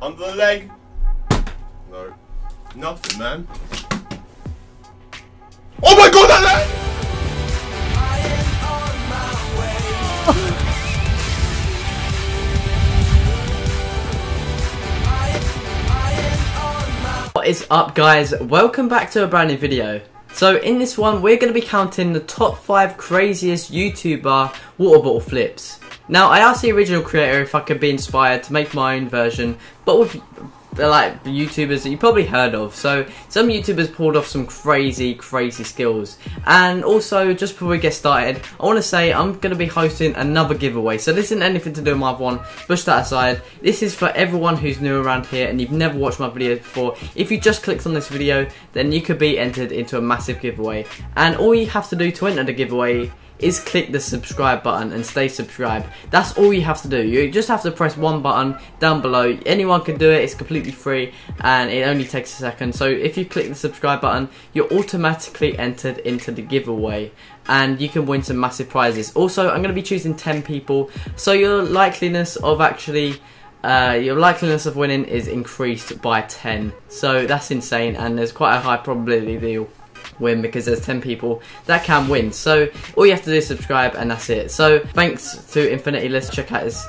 Under the leg. No. Nothing, man. Oh my god, that leg! What is up, guys? Welcome back to a brand new video. So in this one, we're going to be counting the top 5 craziest YouTuber water bottle flips. Now, I asked the original creator if I could be inspired to make my own version, but with like YouTubers that you probably heard of. So some YouTubers pulled off some crazy skills. And also, just before we get started, I want to say I'm going to be hosting another giveaway. So this isn't anything to do with my one, push that aside. This is for everyone who's new around here and you've never watched my videos before. If you just clicked on this video, then you could be entered into a massive giveaway. And all you have to do to enter the giveaway is click the subscribe button and stay subscribed. That's all you have to do. You just have to press one button down below. Anyone can do it, it's completely free and it only takes a second. So if you click the subscribe button, you're automatically entered into the giveaway and you can win some massive prizes. Also, I'm going to be choosing 10 people, so your likeliness of winning is increased by 10. So that's insane, and there's quite a high probability that you'll win because there's 10 people that can win. So all you have to do is subscribe and that's it. So thanks to Infinity List. Check out his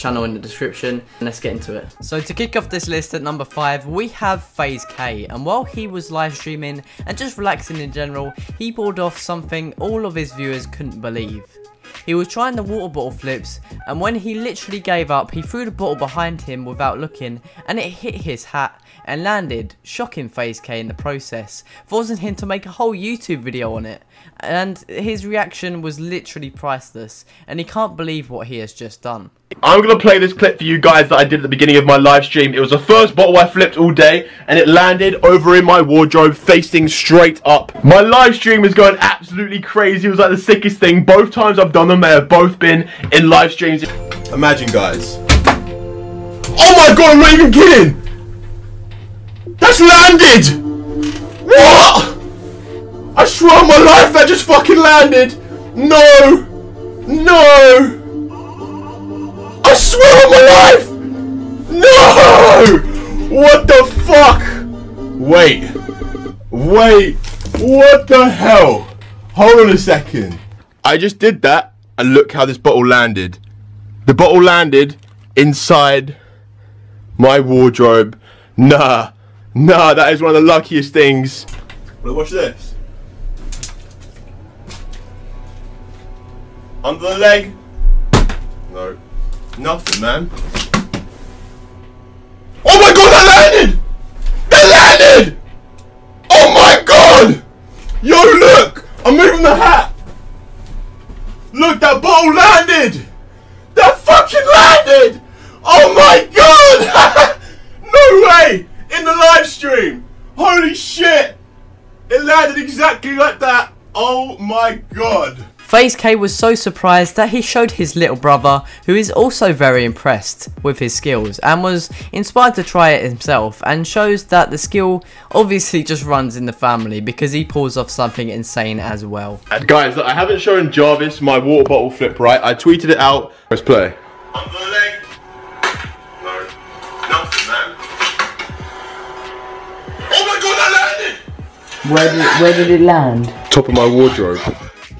channel in the description and let's get into it. So to kick off this list at number 5, we have FaZe Kay, and while he was live streaming and just relaxing in general, he pulled off something all of his viewers couldn't believe. He was trying the water bottle flips, and when he literally gave up, he threw the bottle behind him without looking and it hit his hat and landed, shocking FaZe Kay in the process, forcing him to make a whole YouTube video on it. And his reaction was literally priceless, and he can't believe what he has just done. I'm going to play this clip for you guys that I did at the beginning of my live stream. It was the first bottle I flipped all day and it landed over in my wardrobe facing straight up. My live stream was going absolutely crazy. It was like the sickest thing. Both times I've done them, they have both been in live streams. Imagine, guys. Oh my god, I'm not even kidding! That's landed! What? I swear on my life that just fucking landed! No! No! I swear on my life! No! What the fuck? Wait. Wait. What the hell? Hold on a second. I just did that and look how this bottle landed. The bottle landed inside my wardrobe. Nah. Nah, that is one of the luckiest things. Well, watch this. Under the leg. No. Nothing, man. Oh my god, that landed! That landed! Oh my god! Yo, look! I'm moving the hat! Look, that bottle landed! That fucking landed! Oh my god! No way! In the live stream! Holy shit! It landed exactly like that! Oh my god! FaZe Kay was so surprised that he showed his little brother, who is also very impressed with his skills and was inspired to try it himself, and shows that the skill obviously just runs in the family because he pulls off something insane as well. And guys, look, I haven't shown Jarvis my water bottle flip, right? I tweeted it out. Let's play. On the leg. No. Nothing, man. Oh my god, that landed! Where did it land? Top of my wardrobe.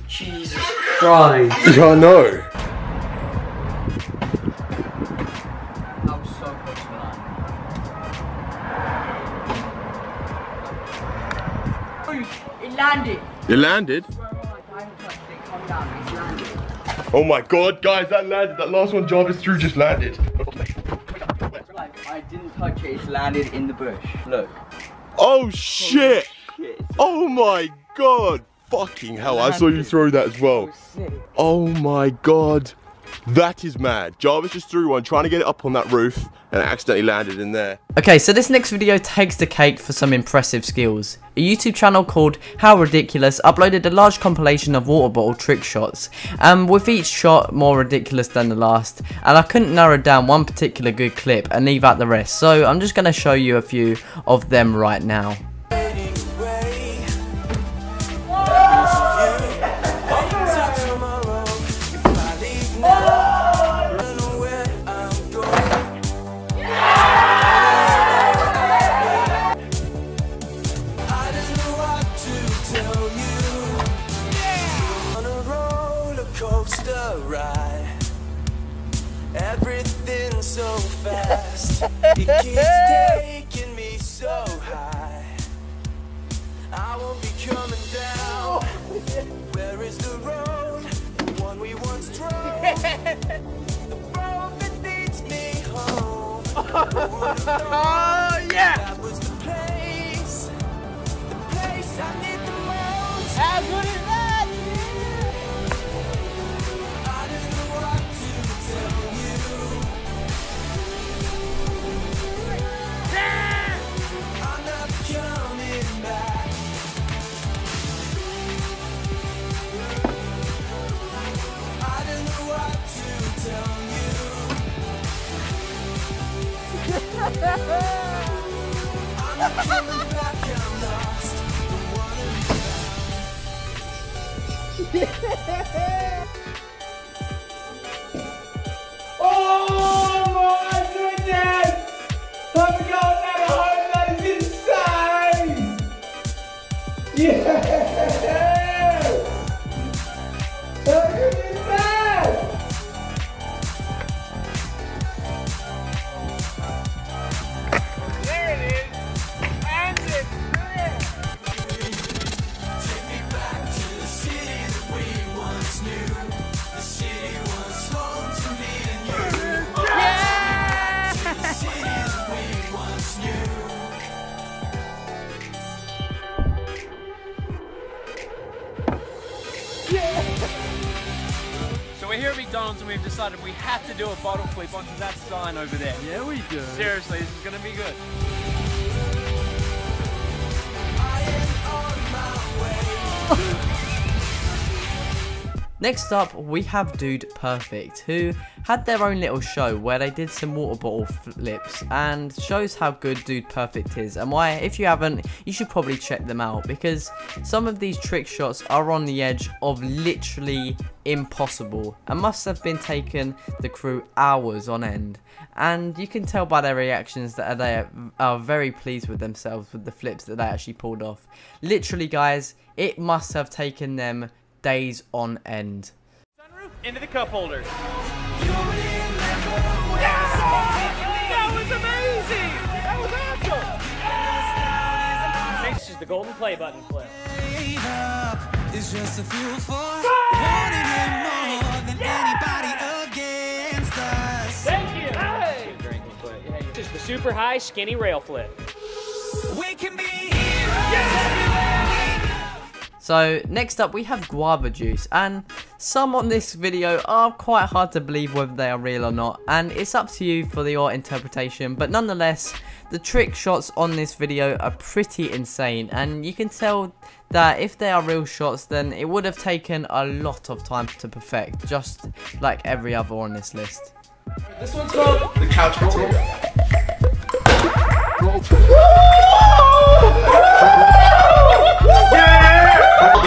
Jesus Christ. Yeah, I know. I'm so close to that. It landed. It landed? Oh my god, guys, that landed. That last one Jarvis threw just landed. I didn't touch it, it landed in the bush. Look. Oh shit. Oh my god. Fucking hell, I saw you throw that as well. Oh my god, that is mad. Jarvis just threw one trying to get it up on that roof and it accidentally landed in there. Okay, so this next video takes the cake for some impressive skills. A YouTube channel called How Ridiculous uploaded a large compilation of water bottle trick shots, with each shot more ridiculous than the last, and I couldn't narrow down one particular good clip and leave out the rest, so I'm just going to show you a few of them right now. so fast. It keeps taking me so high. I won't be coming down. Where is the road? The one we once drove. The road that leads me home. Oh yeah! That was the place. The place I need the most. How good is that? And we've decided we have to do a bottle flip onto that sign over there. Yeah, we do. Seriously, this is going to be good. Next up, we have Dude Perfect, who had their own little show where they did some water bottle flips and shows how good Dude Perfect is and why, if you haven't, you should probably check them out, because some of these trick shots are on the edge of literally impossible and must have been taken the crew hours on end, and you can tell by their reactions that they are very pleased with themselves with the flips that they actually pulled off. Literally guys, it must have taken them days on end. Sunroof into the cup holder. That was amazing! That was awesome! Next is the golden play button flip. It's just a fuel for wanting him more than anybody against us. Thank you! Hey. This is the super high skinny rail flip. We can be heroes! So next up we have Guava Juice, and some on this video are quite hard to believe whether they are real or not, and it's up to you for your interpretation, but nonetheless the trick shots on this video are pretty insane, and you can tell that if they are real shots then it would have taken a lot of time to perfect, just like every other on this list. This one's called the couch potato.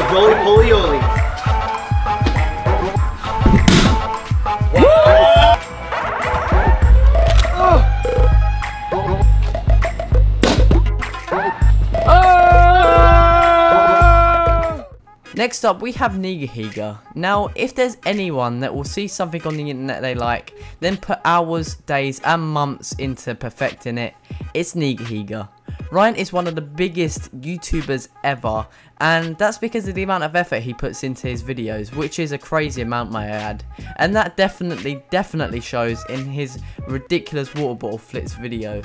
Roly poly oly. Next up we have Nigahiga. Now if there's anyone that will see something on the internet they like, then put hours, days and months into perfecting it, it's Nigahiga. Ryan is one of the biggest YouTubers ever, and that's because of the amount of effort he puts into his videos, which is a crazy amount, may I add. And that definitely shows in his ridiculous water bottle flips video.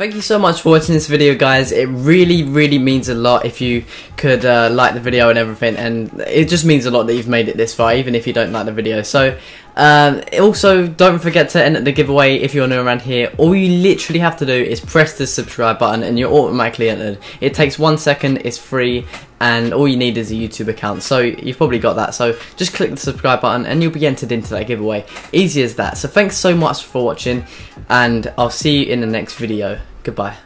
Thank you so much for watching this video guys, it really means a lot if you could like the video and everything, and it just means a lot that you've made it this far even if you don't like the video. So Also, don't forget to enter the giveaway if you're new around here. All you literally have to do is press the subscribe button and you're automatically entered. It takes 1 second, it's free, and all you need is a YouTube account, so you've probably got that. So just click the subscribe button and you'll be entered into that giveaway. Easy as that. So thanks so much for watching, and I'll see you in the next video. Goodbye.